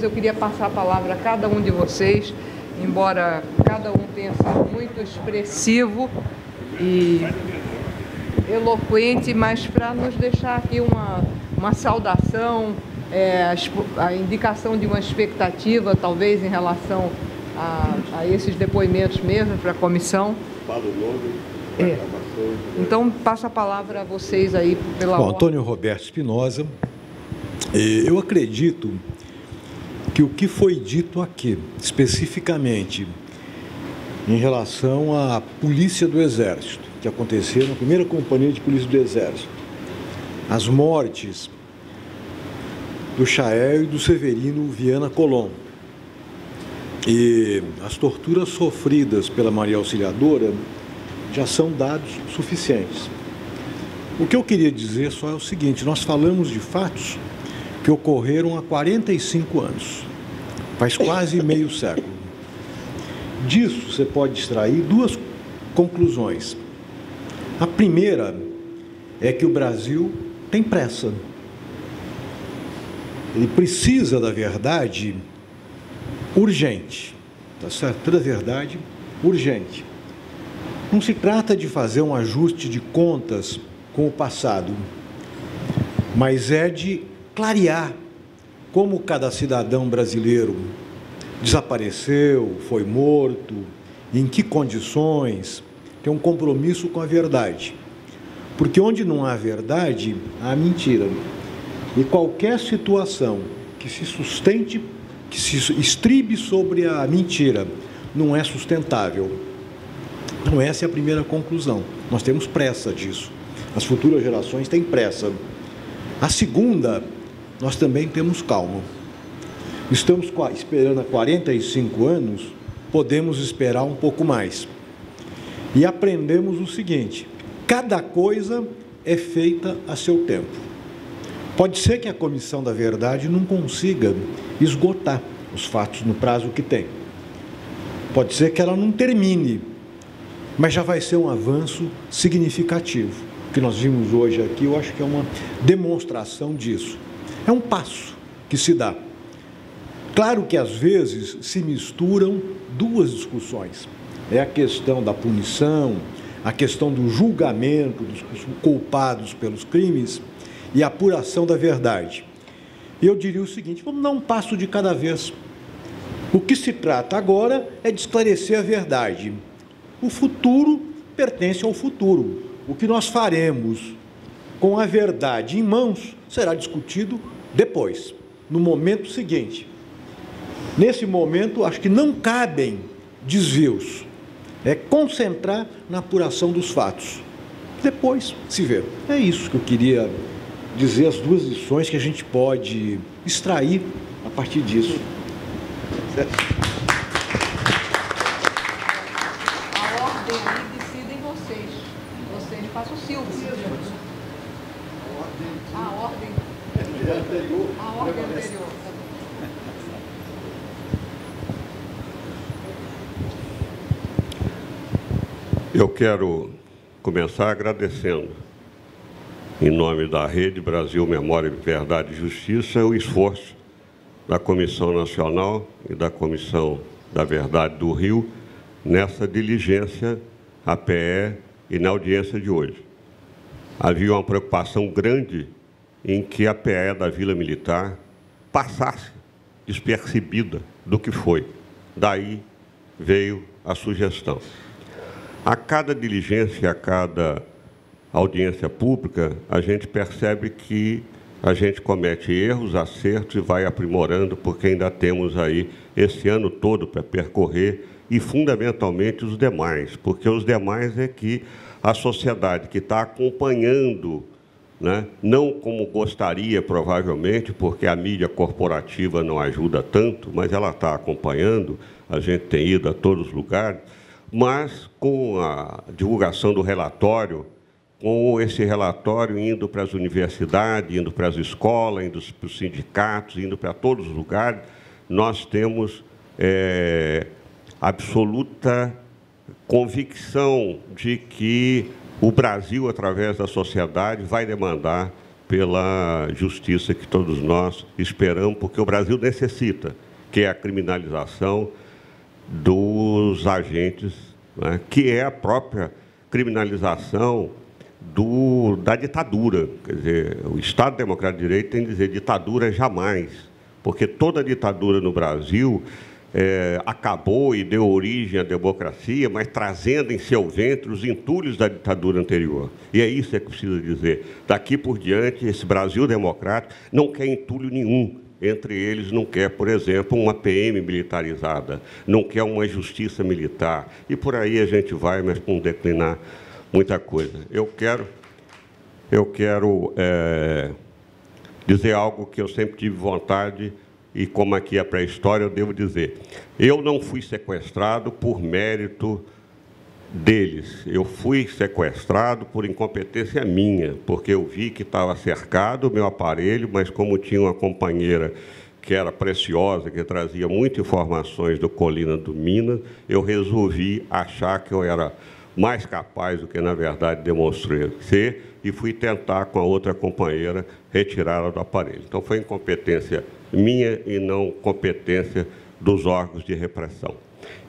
Eu queria passar a palavra a cada um de vocês, embora cada um tenha sido muito expressivo e eloquente, mas para nos deixar aqui uma saudação, a indicação de uma expectativa, talvez, em relação a esses depoimentos mesmo para a comissão. Para o nome, para a gravação. Então, passa a palavra a vocês aí pela ordem. Bom, Antônio Roberto Espinoza, eu acredito que o que foi dito aqui, especificamente em relação à Polícia do Exército, que aconteceu na primeira companhia de Polícia do Exército, as mortes do Chael e do Severino Viana Colombo, e as torturas sofridas pela Maria Auxiliadora, já são dados suficientes. O que eu queria dizer só é o seguinte: nós falamos de fatos que ocorreram há 45 anos, faz quase meio século. Disso você pode extrair duas conclusões. A primeira é que o Brasil tem pressa. Ele precisa da verdade urgente, tá certo? Da verdade urgente. Não se trata de fazer um ajuste de contas com o passado, mas é de clarear como cada cidadão brasileiro desapareceu, foi morto, em que condições, tem um compromisso com a verdade. Porque onde não há verdade, há mentira. E qualquer situação que se sustente, que se estribe sobre a mentira, não é sustentável. Então, essa é a primeira conclusão. Nós temos pressa disso. As futuras gerações têm pressa. A segunda, nós também temos calma. Estamos esperando há 45 anos, podemos esperar um pouco mais. E aprendemos o seguinte: cada coisa é feita a seu tempo. Pode ser que a Comissão da Verdade não consiga esgotar os fatos no prazo que tem. Pode ser que ela não termine, mas já vai ser um avanço significativo. O que nós vimos hoje aqui, eu acho que é uma demonstração disso. É um passo que se dá. Claro que, às vezes, se misturam duas discussões. É a questão da punição, a questão do julgamento dos culpados pelos crimes e a apuração da verdade. E eu diria o seguinte: vamos dar um passo de cada vez. O que se trata agora é de esclarecer a verdade. O futuro pertence ao futuro. O que nós faremos com a verdade em mãos será discutido depois, no momento seguinte. Nesse momento, acho que não cabem desvios. É concentrar na apuração dos fatos. Depois se vê. É isso que eu queria dizer, as duas lições que a gente pode extrair a partir disso. Certo? Eu quero começar agradecendo, em nome da Rede Brasil Memória, Verdade e Justiça, o esforço da Comissão Nacional e da Comissão da Verdade do Rio nessa diligência, a PE e na audiência de hoje. Havia uma preocupação grande em que a PE da Vila Militar passasse despercebida do que foi. Daí veio a sugestão. A cada diligência, a cada audiência pública, a gente percebe que a gente comete erros, acertos e vai aprimorando, porque ainda temos aí esse ano todo para percorrer, e, fundamentalmente, os demais, porque os demais é que a sociedade que está acompanhando, né, não como gostaria, provavelmente, porque a mídia corporativa não ajuda tanto, mas ela está acompanhando, a gente tem ido a todos os lugares, mas com a divulgação do relatório, com esse relatório indo para as universidades, indo para as escolas, indo para os sindicatos, indo para todos os lugares, nós temos absoluta convicção de que o Brasil, através da sociedade, vai demandar pela justiça que todos nós esperamos, porque o Brasil necessita, que é a criminalização dos agentes, né, que é a própria criminalização da ditadura. Quer dizer, o Estado Democrático de Direito tem que dizer ditadura jamais, porque toda ditadura no Brasil acabou e deu origem à democracia, mas trazendo em seu ventre os entulhos da ditadura anterior. E é isso que precisa dizer. Daqui por diante, esse Brasil democrático não quer entulho nenhum. Entre eles, não quer, por exemplo, uma PM militarizada, não quer uma justiça militar. E por aí a gente vai, mas vamos declinar muita coisa. Eu quero dizer algo que eu sempre tive vontade, e como aqui é pré-história, eu devo dizer. Eu não fui sequestrado por mérito deles. Eu fui sequestrado por incompetência minha, porque eu vi que estava cercado o meu aparelho, mas como tinha uma companheira que era preciosa, que trazia muitas informações do Colina do Minas, eu resolvi achar que eu era mais capaz do que, na verdade, demonstrei ser, e fui tentar, com a outra companheira, retirá-la do aparelho. Então, foi incompetência minha e não competência dos órgãos de repressão.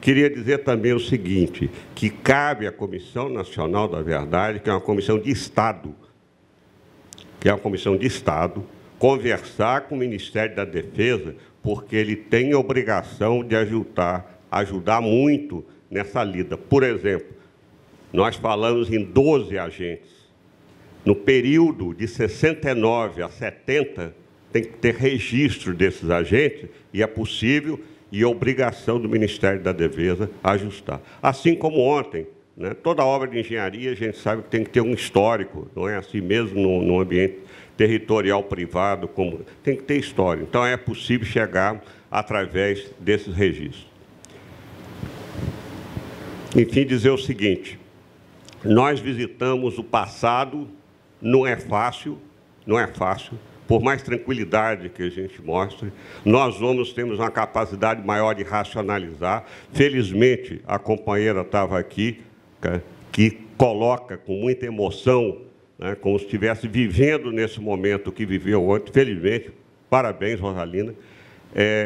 Queria dizer também o seguinte, que cabe à Comissão Nacional da Verdade, que é uma comissão de Estado, conversar com o Ministério da Defesa, porque ele tem a obrigação de ajudar muito nessa lida. Por exemplo, nós falamos em 12 agentes. No período de 69 a 70, tem que ter registro desses agentes, e é possível e obrigação do Ministério da Defesa ajustar. Assim como ontem, né, toda obra de engenharia, a gente sabe que tem que ter um histórico, não é assim mesmo no ambiente territorial privado, como tem que ter história. Então, é possível chegar através desses registros. Enfim, dizer o seguinte, nós visitamos o passado, não é fácil, por mais tranquilidade que a gente mostre, nós homens temos uma capacidade maior de racionalizar. Felizmente, a companheira estava aqui, que coloca com muita emoção, né, como se estivesse vivendo nesse momento que viveu ontem. Felizmente, parabéns, Rosalina.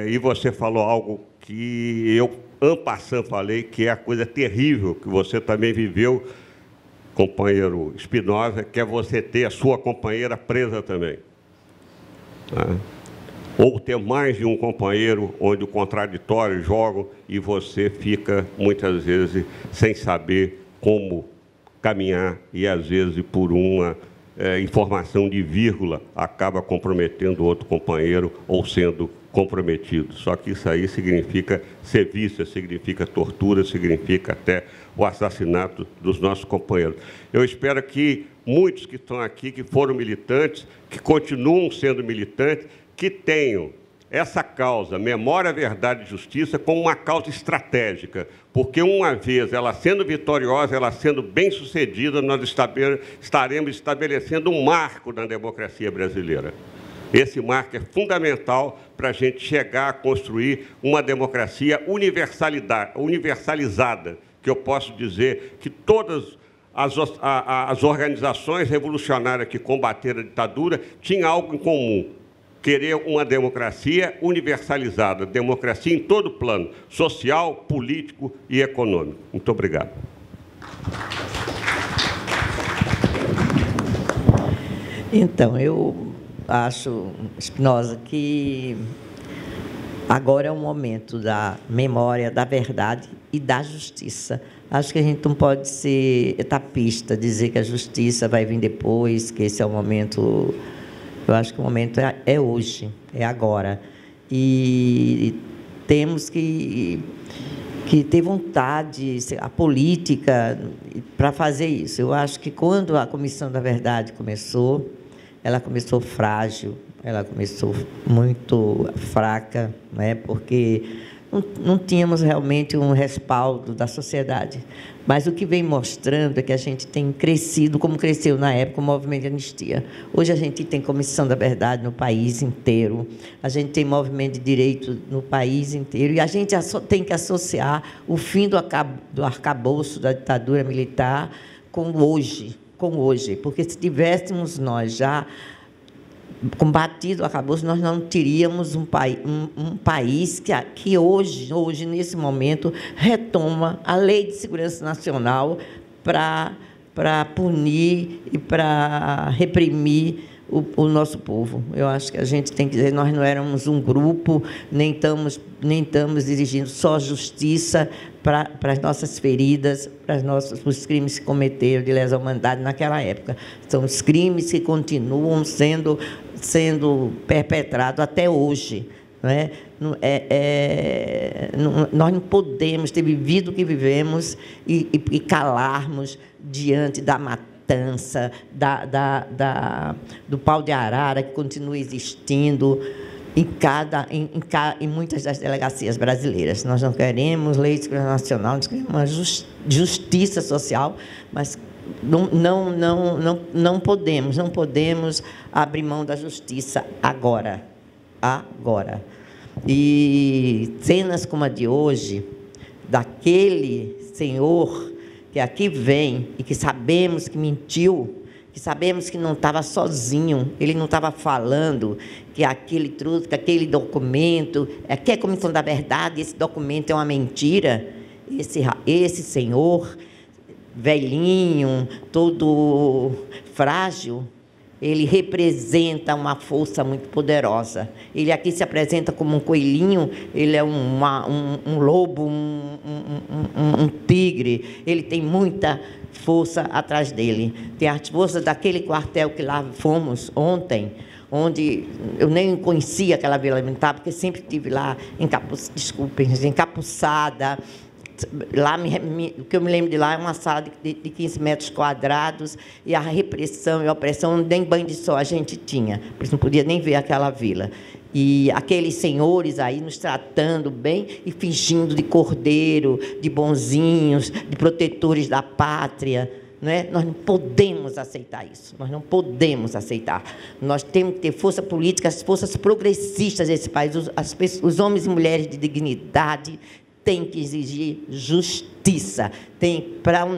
E você falou algo que eu, en passant, falei, que é a coisa terrível que você também viveu, companheiro Espinoza, que é você ter a sua companheira presa também. Ou ter mais de um companheiro onde o contraditório joga e você fica, muitas vezes, sem saber como caminhar e, às vezes, por uma informação de vírgula, acaba comprometendo outro companheiro ou sendo comprometido. Só que isso aí significa ser vista, significa tortura, significa até o assassinato dos nossos companheiros. Eu espero que muitos que estão aqui, que foram militantes, que continuam sendo militantes, que tenham essa causa, memória, verdade e justiça, como uma causa estratégica, porque, uma vez ela sendo vitoriosa, ela sendo bem-sucedida, nós estaremos estabelecendo um marco na democracia brasileira. Esse marco é fundamental para a gente chegar a construir uma democracia universalizada, que eu posso dizer que todas as organizações revolucionárias que combateram a ditadura tinham algo em comum: querer uma democracia universalizada, democracia em todo plano, social, político e econômico. Muito obrigado. Então, eu acho, Espinoza, que agora é o momento da memória, da verdade e da justiça. Acho que a gente não pode ser etapista, dizer que a justiça vai vir depois, que esse é o momento. Eu acho que o momento é hoje, é agora. E temos que ter vontade, a política, para fazer isso. Eu acho que, quando a Comissão da Verdade começou, ela começou frágil, ela começou muito fraca, né, porque não tínhamos realmente um respaldo da sociedade. Mas o que vem mostrando é que a gente tem crescido, como cresceu na época o movimento de anistia. Hoje a gente tem Comissão da Verdade no país inteiro, a gente tem movimento de direito no país inteiro, e a gente tem que associar o fim do arcabouço da ditadura militar com hoje, porque se tivéssemos nós já combatido o arcabouço, nós não teríamos um país que hoje, nesse momento, retoma a Lei de Segurança Nacional para punir e para reprimir o nosso povo. Eu acho que a gente tem que dizer, nós não éramos um grupo, nem estamos exigindo só justiça para as nossas feridas, para os crimes que cometeram de lesa humanidade naquela época. São os crimes que continuam sendo perpetrados até hoje. Não é? Nós não podemos ter vivido o que vivemos e calarmos diante da matança, do pau de arara que continua existindo em muitas das delegacias brasileiras. Nós não queremos lei de segurança nacional, nós queremos uma justiça social, mas não podemos abrir mão da justiça agora. E cenas como a de hoje, daquele senhor que aqui vem e que sabemos que mentiu, que sabemos que não estava sozinho, ele não estava falando que aquele truque, que aquele documento, que é a Comissão da Verdade, esse documento é uma mentira. Esse senhor, velhinho, todo frágil, ele representa uma força muito poderosa. Ele aqui se apresenta como um coelhinho, ele é um lobo, um tigre. Ele tem muita força atrás dele. Tem as forças daquele quartel que lá fomos ontem, onde eu nem conhecia aquela Vila Militar, porque sempre estive lá encapuçada. Lá, o que eu me lembro de lá é uma sala de 15 metros quadrados, e a repressão e a opressão, nem banho de sol a gente tinha, porque não podia nem ver aquela vila. E aqueles senhores aí nos tratando bem e fingindo de cordeiro, de bonzinhos, de protetores da pátria. Né? Nós não podemos aceitar isso, nós não podemos aceitar. Nós temos que ter força política, as forças progressistas desse país, os homens e mulheres de dignidade, tem que exigir justiça.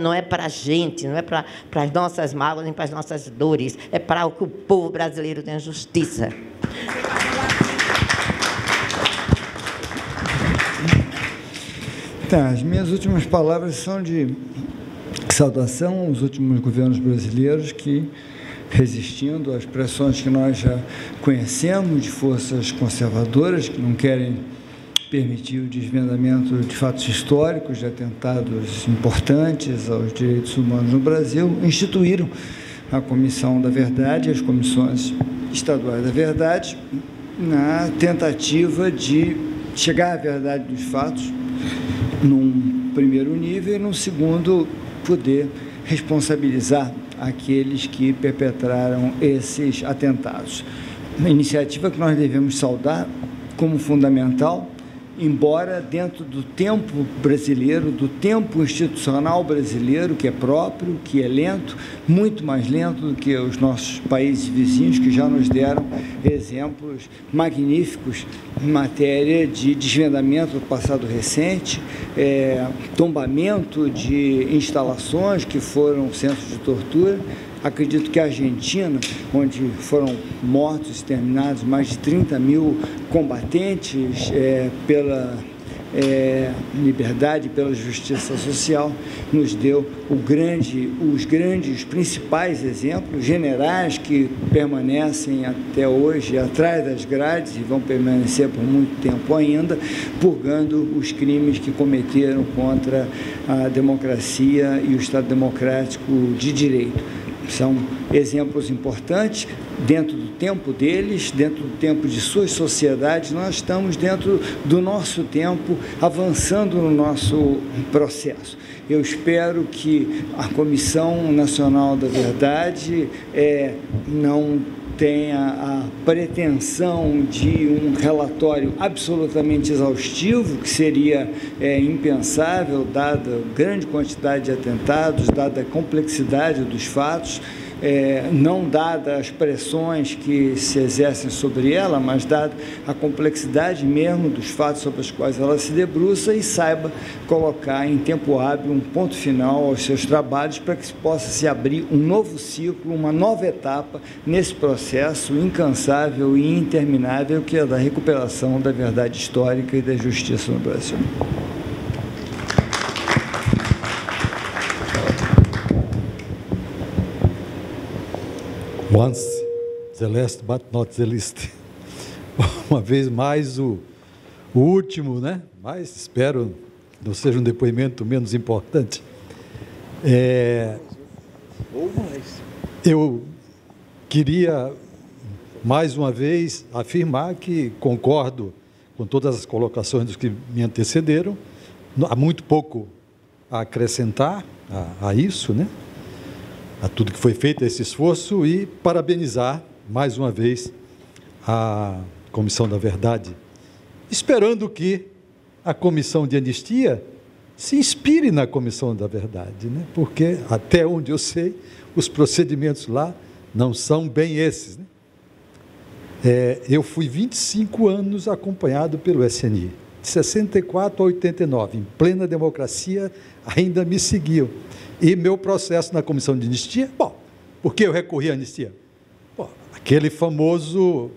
Não é para a gente, não é para as nossas mágoas, nem para as nossas dores, é para o que o povo brasileiro tenha justiça. Então, as minhas últimas palavras são de saudação aos últimos governos brasileiros que, resistindo às pressões que nós já conhecemos, de forças conservadoras que não querem permitiu o desvendamento de fatos históricos, de atentados importantes aos direitos humanos no Brasil, instituíram a Comissão da Verdade, as Comissões Estaduais da Verdade, na tentativa de chegar à verdade dos fatos, num primeiro nível, e num segundo, poder responsabilizar aqueles que perpetraram esses atentados. Uma iniciativa que nós devemos saudar como fundamental, embora dentro do tempo brasileiro, do tempo institucional brasileiro, que é próprio, que é lento, muito mais lento do que os nossos países vizinhos, que já nos deram exemplos magníficos em matéria de desvendamento do passado recente, tombamento de instalações que foram centros de tortura. Acredito que a Argentina, onde foram mortos, exterminados mais de 30 mil combatentes pela liberdade, pela justiça social, nos deu os principais exemplos, generais que permanecem até hoje atrás das grades e vão permanecer por muito tempo ainda, purgando os crimes que cometeram contra a democracia e o Estado democrático de direito. São exemplos importantes dentro do tempo deles, dentro do tempo de suas sociedades. Nós estamos dentro do nosso tempo, avançando no nosso processo. Eu espero que a Comissão Nacional da Verdade não tenha a pretensão de um relatório absolutamente exaustivo, que seria impensável, dada a grande quantidade de atentados, dada a complexidade dos fatos, não dada as pressões que se exercem sobre ela, mas dada a complexidade mesmo dos fatos sobre os quais ela se debruça, e saiba colocar em tempo hábil um ponto final aos seus trabalhos para que possa se abrir um novo ciclo, uma nova etapa nesse processo incansável e interminável que é da recuperação da verdade histórica e da justiça no Brasil. Once the last, but not the least. Uma vez mais o último, né? Mas espero não seja um depoimento menos importante. Eu queria mais uma vez afirmar que concordo com todas as colocações dos que me antecederam. Há muito pouco a acrescentar a isso, né? A tudo que foi feito, a esse esforço, e parabenizar, mais uma vez, a Comissão da Verdade, esperando que a Comissão de Anistia se inspire na Comissão da Verdade, né? Porque, até onde eu sei, os procedimentos lá não são bem esses, né? Eu fui 25 anos acompanhado pelo SNI, de 64 a 89, em plena democracia, ainda me seguiam. E meu processo na comissão de anistia, bom, por que eu recorri à anistia? Bom, aquele famoso,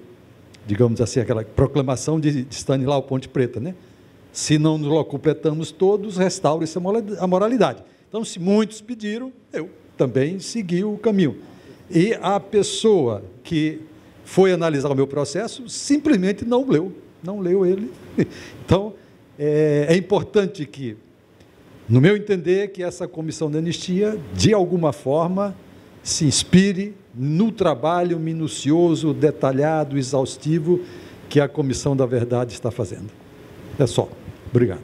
digamos assim, aquela proclamação de Stanislau Ponte Preta, né? Se não nos completamos todos, restaure-se a moralidade. Então, se muitos pediram, eu também segui o caminho. E a pessoa que foi analisar o meu processo simplesmente não leu ele. Então, é importante que, no meu entender, que essa comissão de anistia, de alguma forma, se inspire no trabalho minucioso, detalhado, exaustivo que a Comissão da Verdade está fazendo. É só. Obrigado.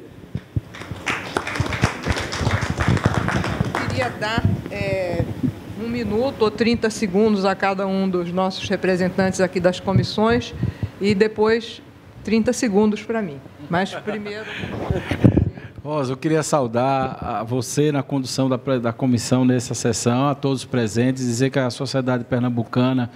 Eu queria dar um minuto ou 30 segundos a cada um dos nossos representantes aqui das comissões e depois 30 segundos para mim. Mas primeiro... Rosa, eu queria saudar a você na condução da comissão nessa sessão, a todos presentes, dizer que a sociedade pernambucana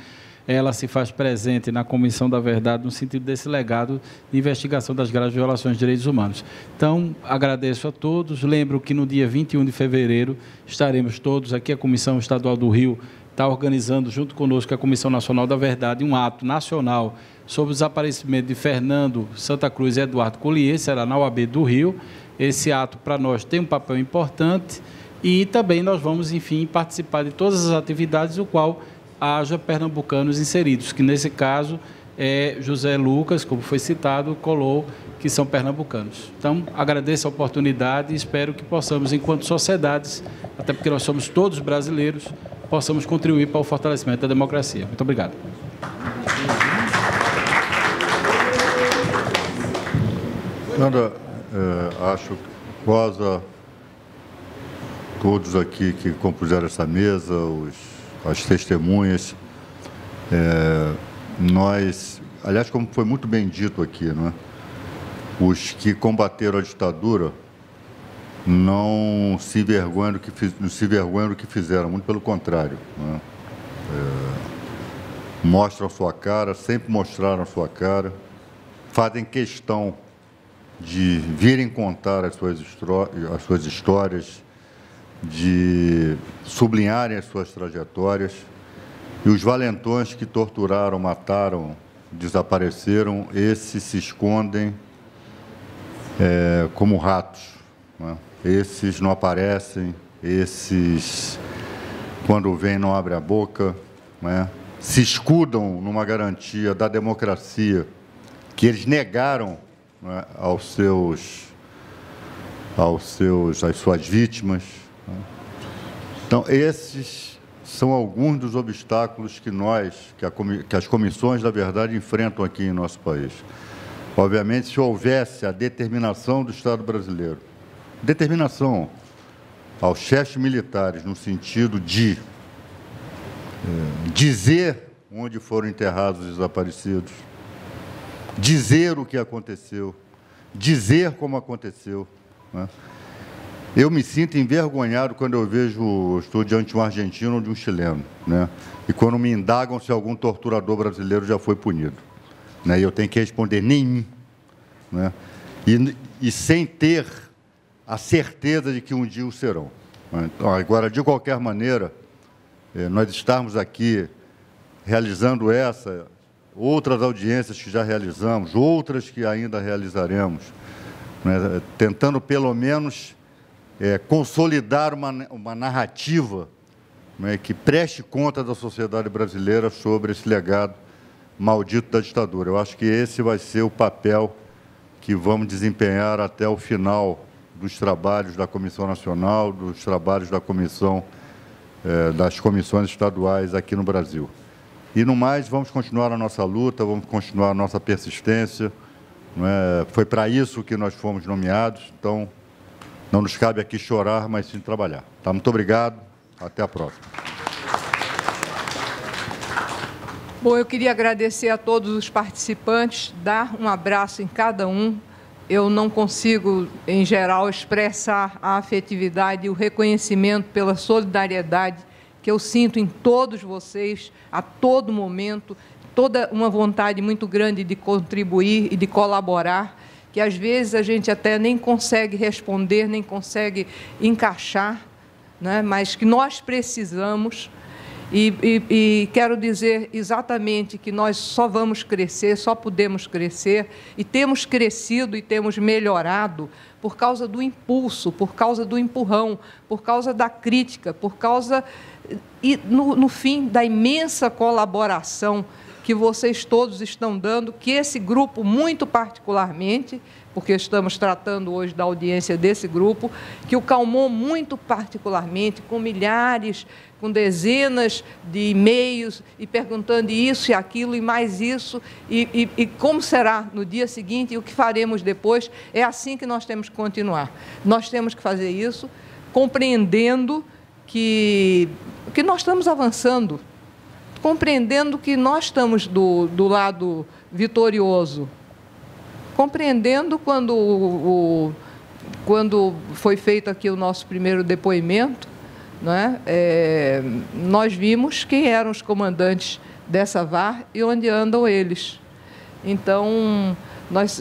ela se faz presente na Comissão da Verdade no sentido desse legado de investigação das graves violações de direitos humanos. Então, agradeço a todos, lembro que no dia 21 de fevereiro estaremos todos aqui, a Comissão Estadual do Rio está organizando junto conosco a Comissão Nacional da Verdade um ato nacional sobre o desaparecimento de Fernando Santa Cruz e Eduardo Collier, será na UAB do Rio. Esse ato, para nós, tem um papel importante e também nós vamos, enfim, participar de todas as atividades no qual haja pernambucanos inseridos, que, nesse caso, é José Lucas, como foi citado, colou, que são pernambucanos. Então, agradeço a oportunidade e espero que possamos, enquanto sociedades, até porque nós somos todos brasileiros, possamos contribuir para o fortalecimento da democracia. Muito obrigado. Nada. Acho que quase todos aqui que compuseram essa mesa, as testemunhas, nós, aliás, como foi muito bem dito aqui, não é? Os que combateram a ditadura não se envergonham do que, fizeram, muito pelo contrário, não é? Mostram a sua cara, sempre mostraram a sua cara, fazem questão de virem contar as suas histórias, de sublinharem as suas trajetórias. E os valentões que torturaram, mataram, desapareceram, esses se escondem como ratos, né? Esses não aparecem, esses, quando vêm, não abrem a boca, né? Se escudam numa garantia da democracia que eles negaram às suas vítimas. Então, esses são alguns dos obstáculos que as comissões da verdade enfrentam aqui em nosso país. Obviamente, se houvesse a determinação do Estado brasileiro, determinação aos chefes militares no sentido de dizer onde foram enterrados os desaparecidos, dizer o que aconteceu, dizer como aconteceu, né? Eu me sinto envergonhado quando eu vejo, estou diante de um argentino ou de um chileno, né? E quando me indagam se algum torturador brasileiro já foi punido, né? E eu tenho que responder nenhum, né? E sem ter a certeza de que um dia o serão. Então, agora, de qualquer maneira, nós estarmos aqui realizando essa, outras audiências que já realizamos, outras que ainda realizaremos, né? Tentando pelo menos consolidar uma narrativa, né, que preste conta da sociedade brasileira sobre esse legado maldito da ditadura. Eu acho que esse vai ser o papel que vamos desempenhar até o final dos trabalhos da Comissão Nacional, dos trabalhos da Comissão, das comissões estaduais aqui no Brasil. E, no mais, vamos continuar a nossa luta, vamos continuar a nossa persistência. Né? Foi para isso que nós fomos nomeados, então... Não nos cabe aqui chorar, mas sim trabalhar. Tá, muito obrigado. Até a próxima. Bom, eu queria agradecer a todos os participantes, dar um abraço em cada um. Eu não consigo, em geral, expressar a afetividade e o reconhecimento pela solidariedade que eu sinto em todos vocês, a todo momento, toda uma vontade muito grande de contribuir e de colaborar, que às vezes a gente até nem consegue responder, nem consegue encaixar, né? Mas que nós precisamos. E quero dizer exatamente que nós só vamos crescer, só podemos crescer, e temos crescido e temos melhorado por causa do impulso, por causa do empurrão, por causa da crítica, por causa, e no fim, da imensa colaboração que vocês todos estão dando, que esse grupo, muito particularmente, porque estamos tratando hoje da audiência desse grupo, que o Calmon, muito particularmente, com milhares, com dezenas de e-mails, e perguntando isso e aquilo, e mais isso, e como será no dia seguinte, e o que faremos depois, é assim que nós temos que continuar. Nós temos que fazer isso, compreendendo que nós estamos avançando, compreendendo que nós estamos do lado vitorioso, compreendendo quando foi feito aqui o nosso primeiro depoimento, né? Nós vimos quem eram os comandantes dessa VAR e onde andam eles. Então, nós,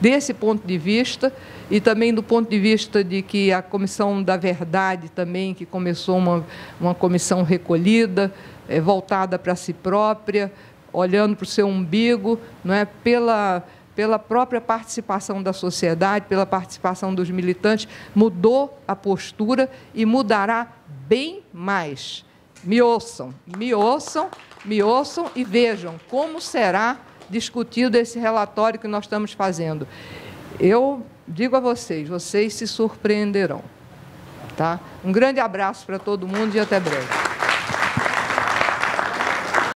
desse ponto de vista, e também do ponto de vista de que a Comissão da Verdade também, que começou uma comissão recolhida, voltada para si própria, olhando para o seu umbigo, não é? Pela própria participação da sociedade, pela participação dos militantes, mudou a postura e mudará bem mais. Me ouçam e vejam como será discutido esse relatório que nós estamos fazendo. Eu digo a vocês, vocês se surpreenderão. Tá? Um grande abraço para todo mundo e até breve.